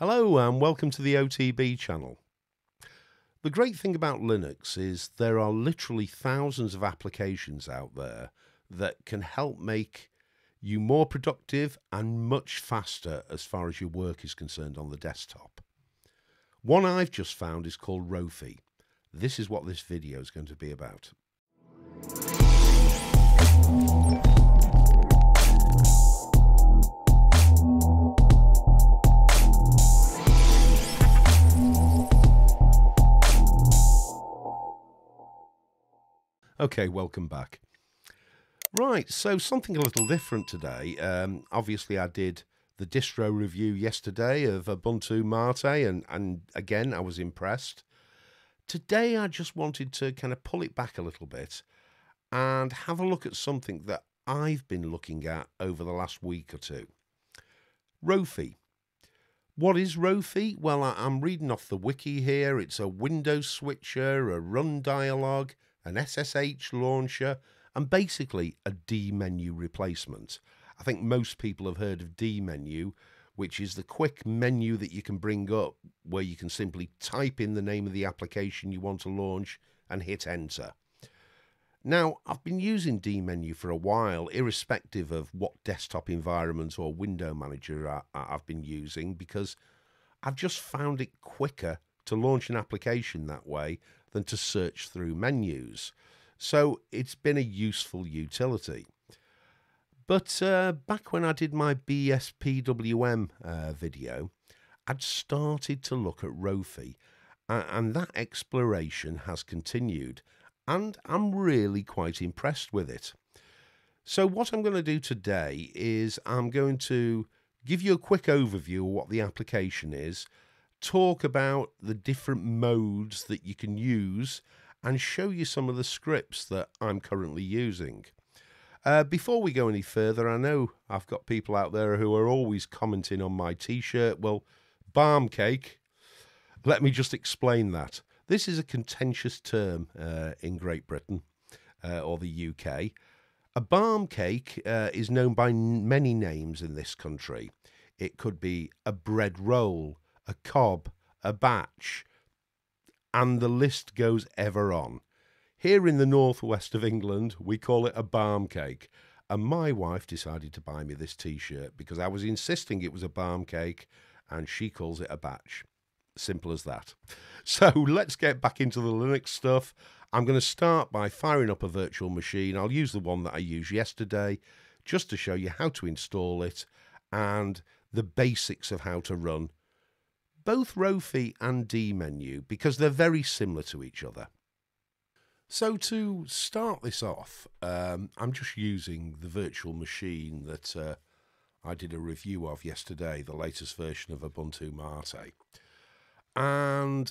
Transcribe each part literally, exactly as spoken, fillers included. Hello and welcome to the O T B channel. The great thing about Linux is there are literally thousands of applications out there that can help make you more productive and much faster as far as your work is concerned on the desktop. One I've just found is called Rofi. This is what this video is going to be about. Okay, welcome back. Right, so something a little different today. Um, obviously, I did the distro review yesterday of Ubuntu Mate, and, and again, I was impressed. Today, I just wanted to kind of pull it back a little bit and have a look at something that I've been looking at over the last week or two. Rofi. What is Rofi? Well, I, I'm reading off the wiki here. It's a Windows switcher, a run dialog, an S S H launcher, and basically a dmenu replacement. I think most people have heard of dmenu, which is the quick menu that you can bring up where you can simply type in the name of the application you want to launch and hit enter. Now, I've been using dmenu for a while, irrespective of what desktop environment or window manager I, I've been using, because I've just found it quicker to launch an application that way than to search through menus. So it's been a useful utility. But uh, back when I did my B S P W M uh, video, I'd started to look at Rofi, uh, and that exploration has continued, and I'm really quite impressed with it. So what I'm going to do today is I'm going to give you a quick overview of what the application is, talk about the different modes that you can use, and show you some of the scripts that I'm currently using. Uh, before we go any further, I know I've got people out there who are always commenting on my t-shirt. Well, barm cake. Let me just explain that. This is a contentious term uh, in Great Britain uh, or the U K. A barm cake uh, is known by many names in this country. It could be a bread roll, a cob, a batch, and the list goes ever on. Here in the northwest of England, we call it a barm cake, and my wife decided to buy me this t-shirt because I was insisting it was a barm cake, and she calls it a batch. Simple as that. So let's get back into the Linux stuff. I'm going to start by firing up a virtual machine. I'll use the one that I used yesterday just to show you how to install it and the basics of how to run both Rofi and dmenu, because they're very similar to each other. So to start this off, um, I'm just using the virtual machine that uh, I did a review of yesterday, the latest version of Ubuntu Mate. And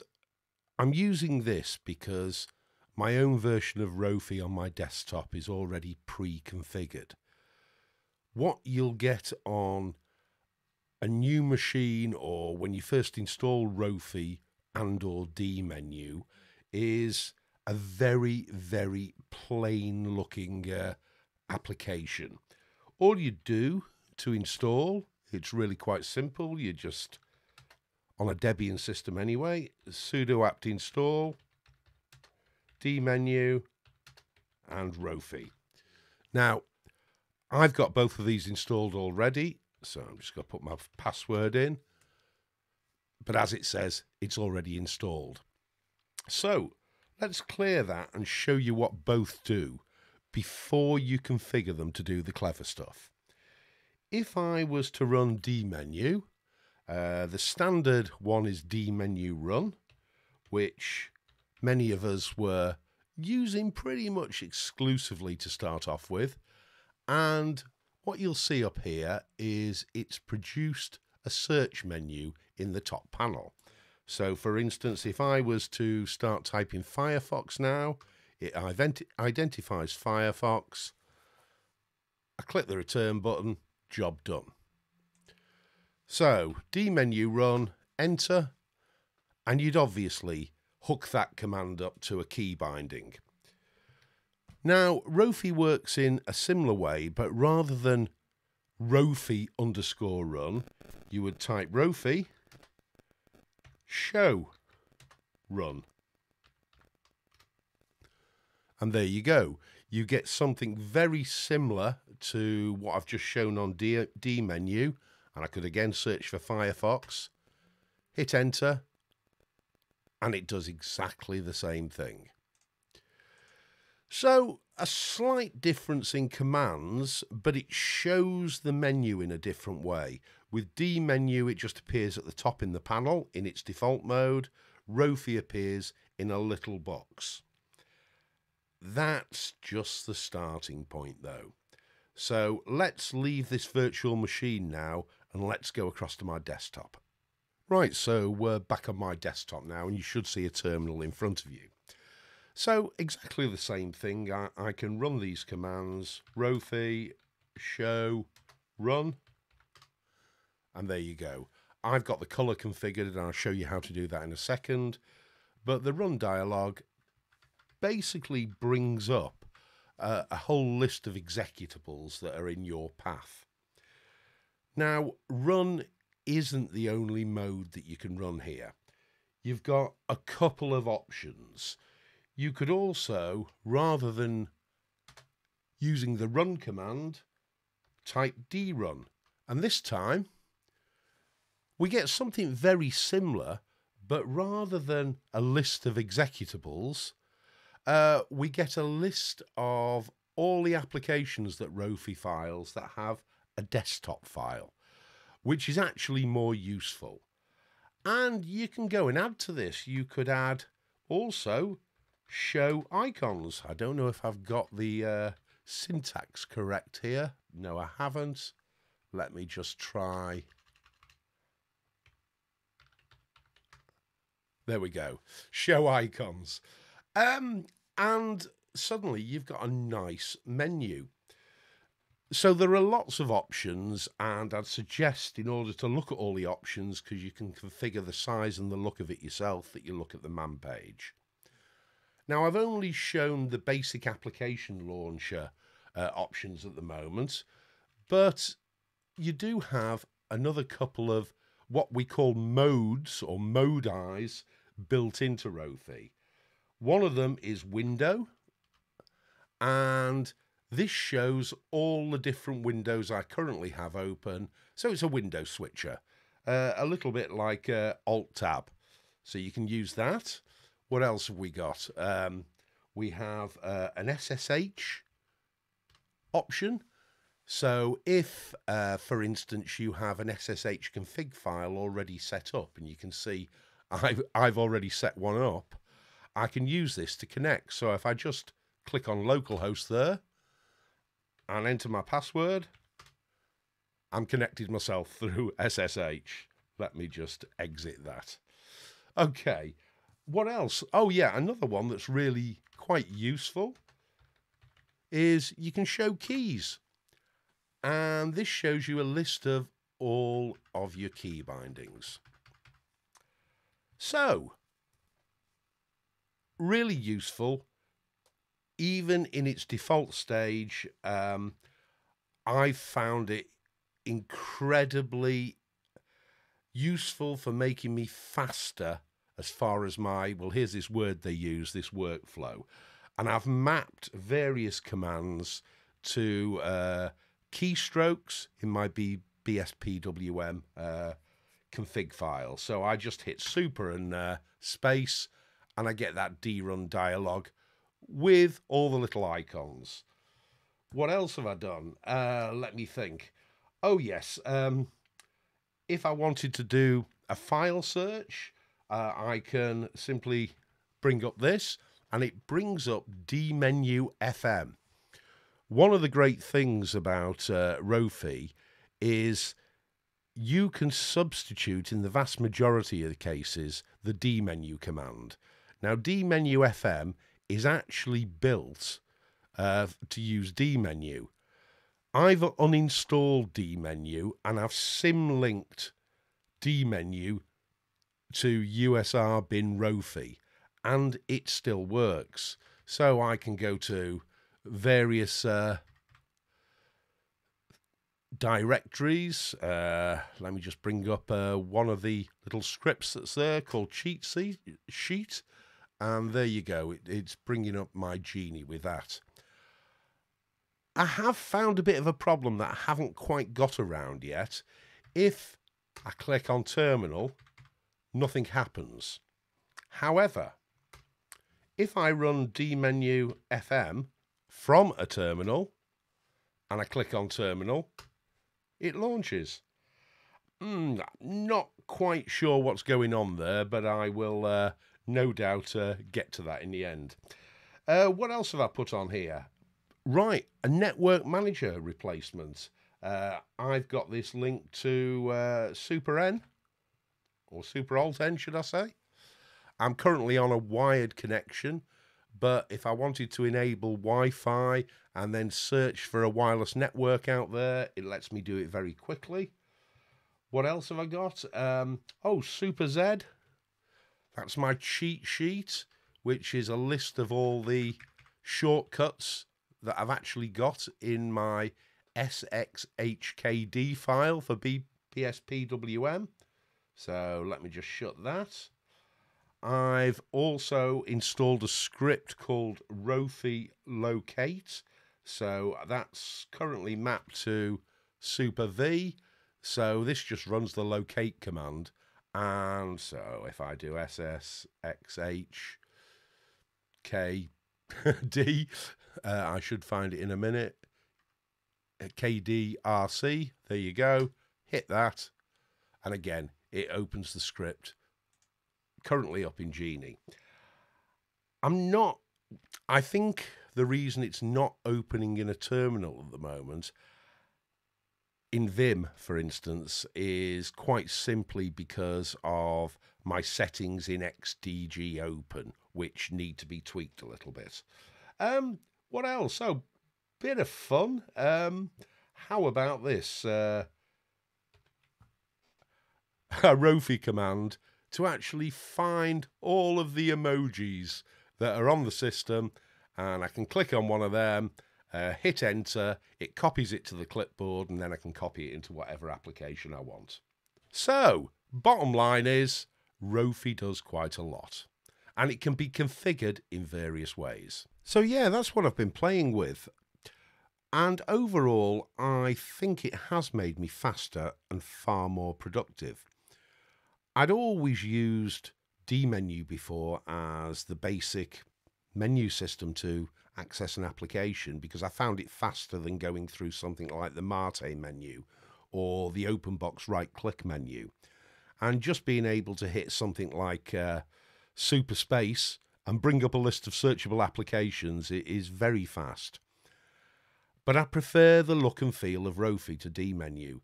I'm using this because my own version of Rofi on my desktop is already pre-configured. What you'll get on a new machine, or when you first install Rofi and or dmenu, is a very, very plain looking uh, application. All you do to install, it's really quite simple. You just, on a Debian system anyway, sudo apt install, dmenu and Rofi. Now, I've got both of these installed already. So I'm just going to put my password in. But as it says, it's already installed. So let's clear that and show you what both do before you configure them to do the clever stuff. If I was to run dmenu, uh, the standard one is dmenu run, which many of us were using pretty much exclusively to start off with. And what you'll see up here is it's produced a search menu in the top panel. So for instance, if I was to start typing Firefox now, it ident identifies Firefox. I click the return button, job done. So dmenu run, enter, and you'd obviously hook that command up to a key binding. Now, Rofi works in a similar way, but rather than Rofi underscore run, you would type Rofi show run. And there you go. You get something very similar to what I've just shown on D, D menu. And I could again search for Firefox, hit enter, and it does exactly the same thing. So a slight difference in commands, but it shows the menu in a different way. With D menu, it just appears at the top in the panel in its default mode. Rofi appears in a little box. That's just the starting point, though. So let's leave this virtual machine now and let's go across to my desktop. Right, so we're back on my desktop now and you should see a terminal in front of you. So exactly the same thing. I, I can run these commands, Rofi, show, run, and there you go. I've got the color configured and I'll show you how to do that in a second. But the run dialog basically brings up uh, a whole list of executables that are in your path. Now, run isn't the only mode that you can run here. You've got a couple of options. You could also, rather than using the run command, type drun. And this time, we get something very similar, but rather than a list of executables, Uh, we get a list of all the applications that Rofi files that have a desktop file, which is actually more useful. And you can go and add to this. You could add also show icons. I don't know if I've got the uh, syntax correct here. No, I haven't. Let me just try. There we go. Show icons. Um, And suddenly you've got a nice menu. So there are lots of options, and I'd suggest, in order to look at all the options, because you can configure the size and the look of it yourself, that you look at the man page. Now, I've only shown the basic application launcher uh, options at the moment, but you do have another couple of what we call modes or modi's built into Rofi. One of them is window, and this shows all the different windows I currently have open. So it's a window switcher, uh, a little bit like uh, Alt-Tab. So you can use that. What else have we got? Um, we have uh, an S S H option. So if, uh, for instance, you have an S S H config file already set up, and you can see I've, I've already set one up, I can use this to connect. So if I just click on localhost there and enter my password, I'm connected myself through S S H. Let me just exit that. Okay, what else? Oh yeah, another one that's really quite useful is you can show keys. And this shows you a list of all of your key bindings. So, really useful, even in its default stage. um, I found it incredibly useful for making me faster as far as my, well, here's this word they use, this workflow. And I've mapped various commands to uh, keystrokes in my B S P W M uh, config file. So I just hit super and uh, space, and I get that drun dialog with all the little icons. What else have I done? Uh, let me think. Oh, yes. Um, if I wanted to do a file search, uh, I can simply bring up this, and it brings up Dmenu F M. One of the great things about uh, Rofi is you can substitute, in the vast majority of the cases, the dmenu command. Now, Dmenu F M is actually built uh, to use dmenu. I've uninstalled dmenu, and I've sim-linked dmenu to U S R bin Rofi, and it still works. So I can go to various uh, directories. Uh, let me just bring up uh, one of the little scripts that's there called cheat sheet. And there you go. It, it's bringing up my Genie with that. I have found a bit of a problem that I haven't quite got around yet. If I click on terminal, nothing happens. However, if I run dmenu F M from a terminal and I click on terminal, it launches. Mm, not quite sure what's going on there, but I will uh, no doubt uh, get to that in the end. Uh, what else have I put on here? Right, a network manager replacement. Uh, I've got this link to uh, Super N, or Super Alt N, should I say. I'm currently on a wired connection, but if I wanted to enable Wi-Fi and then search for a wireless network out there, it lets me do it very quickly. What else have I got? Um, oh, Super Z. That's my cheat sheet, which is a list of all the shortcuts that I've actually got in my S X H K D file for B S P W M. So let me just shut that. I've also installed a script called Rofi locate. So that's currently mapped to Super V. So this just runs the locate command. And so if I do S S X H K D, uh, I should find it in a minute. K D R C, there you go. Hit that. And again, it opens the script. Currently up in Genie. I'm not, I think the reason it's not opening in a terminal at the moment, in Vim, for instance, is quite simply because of my settings in X D G open, which need to be tweaked a little bit. Um, what else? Oh, bit of fun. Um, how about this? Uh, a Rofi command to actually find all of the emojis that are on the system, and I can click on one of them, uh, hit enter, it copies it to the clipboard, and then I can copy it into whatever application I want. So, bottom line is, Rofi does quite a lot, and it can be configured in various ways. So yeah, that's what I've been playing with, and overall, I think it has made me faster and far more productive. I'd always used dmenu before as the basic menu system to access an application because I found it faster than going through something like the Mate menu or the OpenBox right-click menu. And just being able to hit something like uh, Super Space and bring up a list of searchable applications is very fast. But I prefer the look and feel of Rofi to dmenu.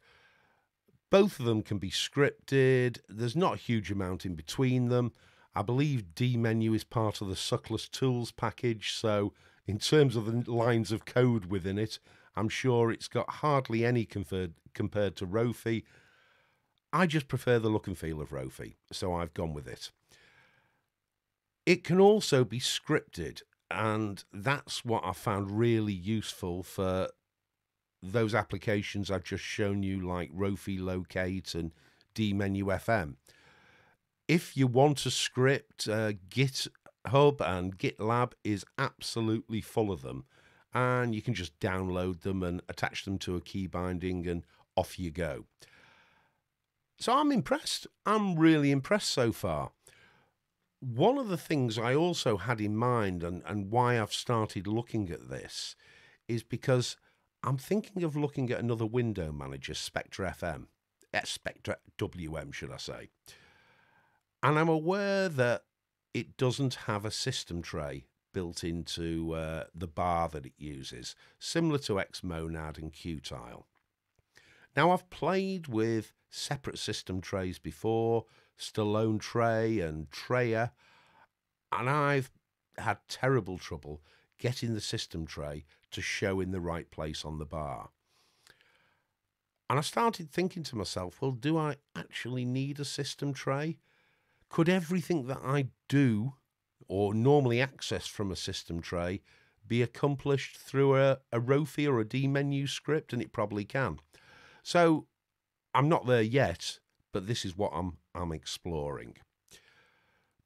Both of them can be scripted. There's not a huge amount in between them. I believe dmenu is part of the Suckless tools package, so in terms of the lines of code within it, I'm sure it's got hardly any compared, compared to Rofi. I just prefer the look and feel of Rofi, so I've gone with it. It can also be scripted, and that's what I found really useful for those applications I've just shown you, like Rofi locate and dmenu F M. If you want a script, uh, GitHub and GitLab is absolutely full of them, and you can just download them and attach them to a key binding and off you go. So I'm impressed. I'm really impressed so far. One of the things I also had in mind, and, and why I've started looking at this, is because I'm thinking of looking at another window manager, Spectrwm, Spectrwm, should I say. And I'm aware that it doesn't have a system tray built into uh, the bar that it uses, similar to Xmonad and Qtile. Now, I've played with separate system trays before, Stallone Tray and Trayer, and I've had terrible trouble getting the system tray to show in the right place on the bar. And I started thinking to myself, well, do I actually need a system tray? Could everything that I do or normally access from a system tray be accomplished through a, a Rofi or a dmenu script? And it probably can. So I'm not there yet, but this is what I'm, I'm exploring.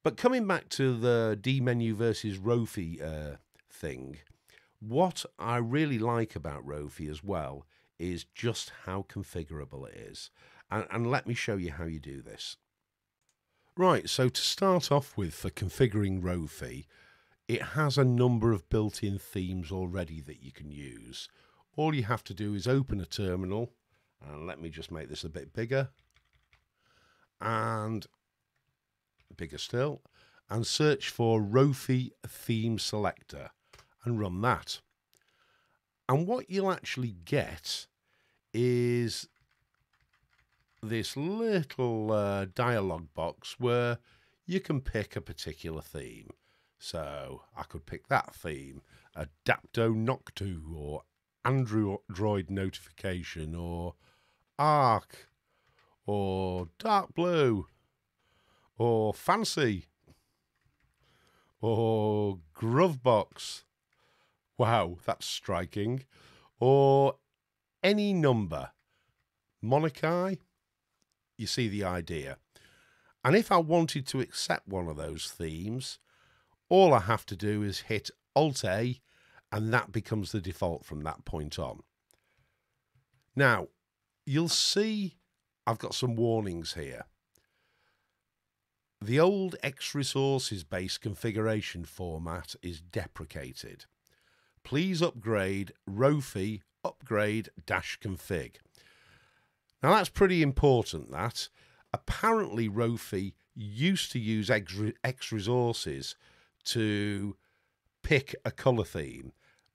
But coming back to the Dmenu versus Rofi uh, thing, what I really like about Rofi as well is just how configurable it is. And, and let me show you how you do this. Right, so to start off with, for configuring Rofi, it has a number of built-in themes already that you can use. All you have to do is open a terminal, and let me just make this a bit bigger, and bigger still, and search for Rofi Theme Selector, and run that. And what you'll actually get is this little uh, dialog box where you can pick a particular theme. So I could pick that theme, Adapto Noctu, or Android Notification, or Arc, or Dark Blue, or Fancy, or Gruvbox. Wow, that's striking. Or any number. Monokai. You see the idea. And if I wanted to accept one of those themes, all I have to do is hit Alt A, and that becomes the default from that point on. Now, you'll see I've got some warnings here. The old X resources-based configuration format is deprecated. Please upgrade Rofi upgrade-config. Now, that's pretty important, that. Apparently, Rofi used to use X, X resources to pick a colour theme,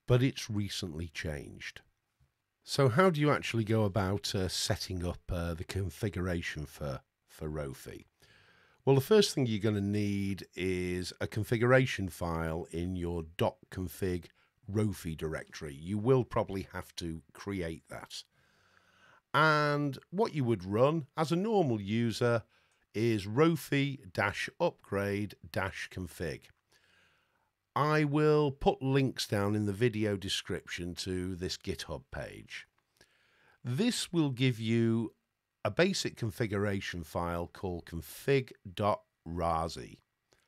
but it's recently changed. So how do you actually go about uh, setting up uh, the configuration for, for Rofi? Well, the first thing you're going to need is a configuration file in your .config Rofi directory. You will probably have to create that. And what you would run as a normal user is rofi-upgrade-config. I will put links down in the video description to this GitHub page. This will give you a basic configuration file called config.razi.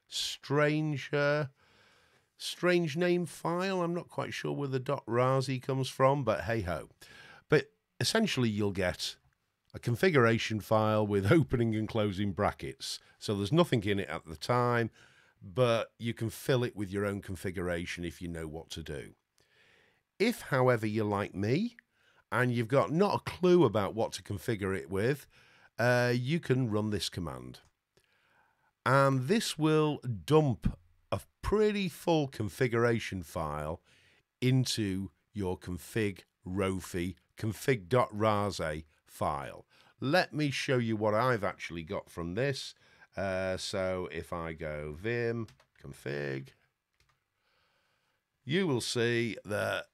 Strange, uh, strange name file. I'm not quite sure where the .razi comes from, but hey-ho. But essentially, you'll get a configuration file with opening and closing brackets. So there's nothing in it at the time, but you can fill it with your own configuration if you know what to do. If, however, you're like me and you've got not a clue about what to configure it with, uh, you can run this command. And this will dump a pretty full configuration file into your config Rofi config.razi file. Let me show you what I've actually got from this. Uh, so if I go vim config, you will see that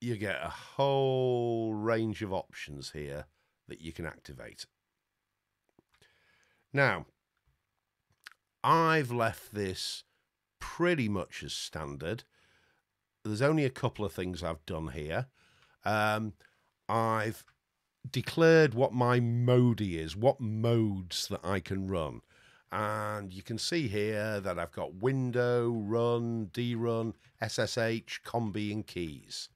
you get a whole range of options here that you can activate. Now, I've left this pretty much as standard. There's only a couple of things I've done here. Um, I've declared what my mode is, what modes that I can run. And you can see here that I've got window, run, derun, S S H, combi, and keys.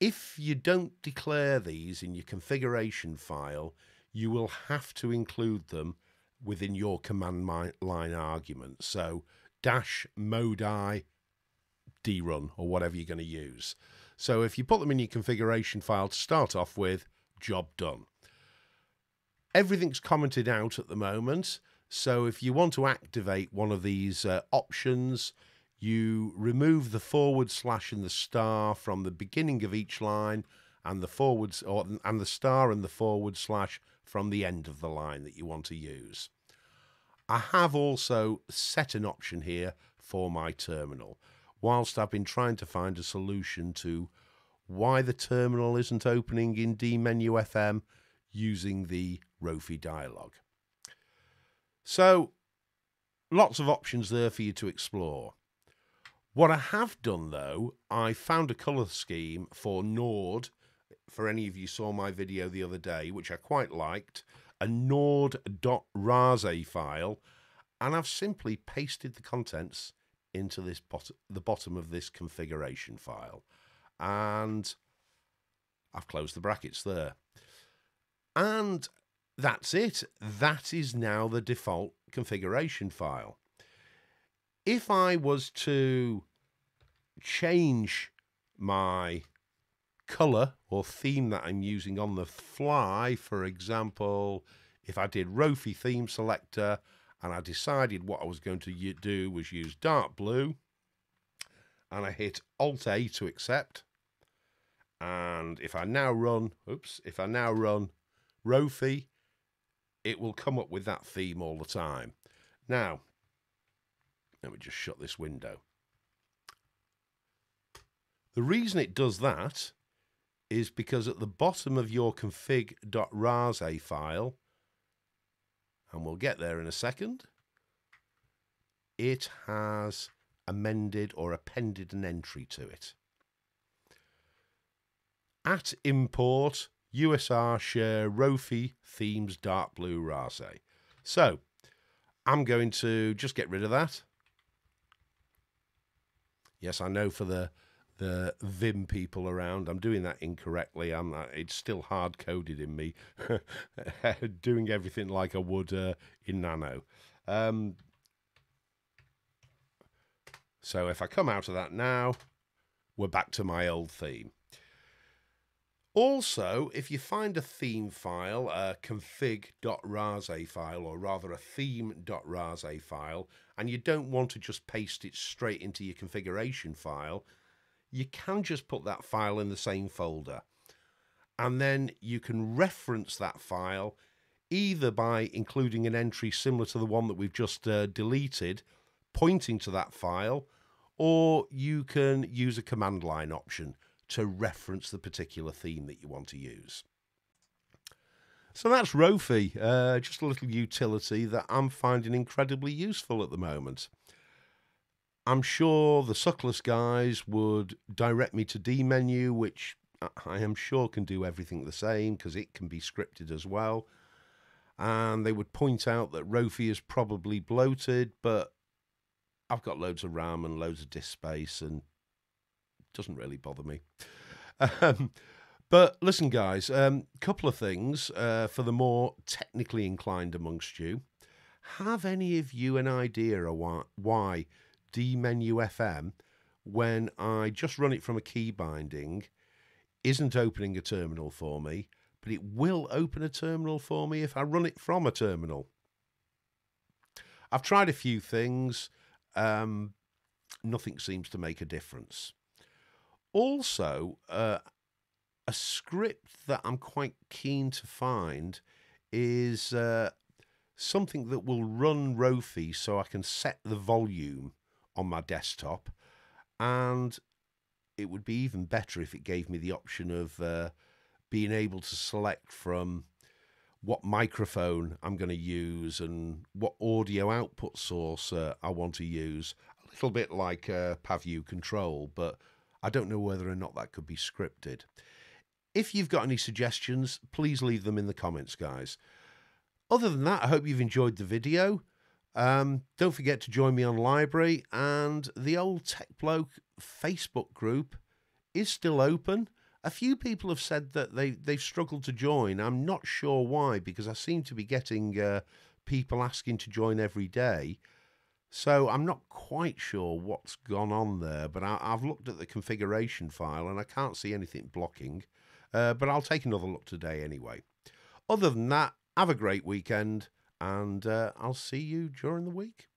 If you don't declare these in your configuration file, you will have to include them within your command line argument. So dash modi derun, or whatever you're going to use. So if you put them in your configuration file to start off with, job done. Everything's commented out at the moment, so if you want to activate one of these uh, options, you remove the forward slash and the star from the beginning of each line, and the forwards or and the star and the forward slash from the end of the line that you want to use. I have also set an option here for my terminal, whilst I've been trying to find a solution to why the terminal isn't opening in Dmenu F M using the Rofi dialog. So, lots of options there for you to explore. What I have done, though, I found a colour scheme for Nord for any of you saw my video the other day, which I quite liked, a nord.rase file, and I've simply pasted the contents into this bot the bottom of this configuration file. And I've closed the brackets there. And that's it. That is now the default configuration file. If I was to change my colour or theme that I'm using on the fly, for example, if I did Rofi theme selector and I decided what I was going to do was use dark blue, and I hit alt A to accept, and if I now run, oops, if I now run Rofi, it will come up with that theme all the time. Now, let me just shut this window. The reason it does that is because at the bottom of your config.rase file, and we'll get there in a second, it has amended or appended an entry to it. At import, U S R share Rofi themes dark blue rase. So I'm going to just get rid of that. Yes, I know for the the Vim people around, I'm doing that incorrectly. I'm uh, it's still hard coded in me, doing everything like I would uh, in Nano. Um, so if I come out of that now, we're back to my old theme. Also, if you find a theme file, a config.rase file, or rather a theme.rase file, and you don't want to just paste it straight into your configuration file, you can just put that file in the same folder. And then you can reference that file either by including an entry similar to the one that we've just uh, deleted, pointing to that file, or you can use a command line option to reference the particular theme that you want to use. So that's Rofi, uh, just a little utility that I'm finding incredibly useful at the moment. I'm sure the Suckless guys would direct me to Dmenu, which I am sure can do everything the same because it can be scripted as well. And they would point out that Rofi is probably bloated, but I've got loads of RAM and loads of disk space and it doesn't really bother me. Um, but listen, guys, a um, couple of things uh, for the more technically inclined amongst you. Have any of you an idea of why... why dmenu F M, when I just run it from a key binding, isn't opening a terminal for me, but it will open a terminal for me if I run it from a terminal? I've tried a few things. Um, nothing seems to make a difference. Also, uh, a script that I'm quite keen to find is uh, something that will run Rofi so I can set the volume on my desktop, and it would be even better if it gave me the option of uh, being able to select from what microphone I'm going to use and what audio output source uh, I want to use, a little bit like uh, Pavue Control, but I don't know whether or not that could be scripted. If you've got any suggestions, please leave them in the comments, guys. Other than that, I hope you've enjoyed the video. Um, don't forget to join me on L B R Y, and the Old Tech Bloke Facebook group is still open. A few people have said that they, they've struggled to join. I'm not sure why, because I seem to be getting uh, people asking to join every day. So I'm not quite sure what's gone on there, but I, I've looked at the configuration file and I can't see anything blocking. Uh, but I'll take another look today anyway. Other than that, have a great weekend. And uh, I'll see you during the week.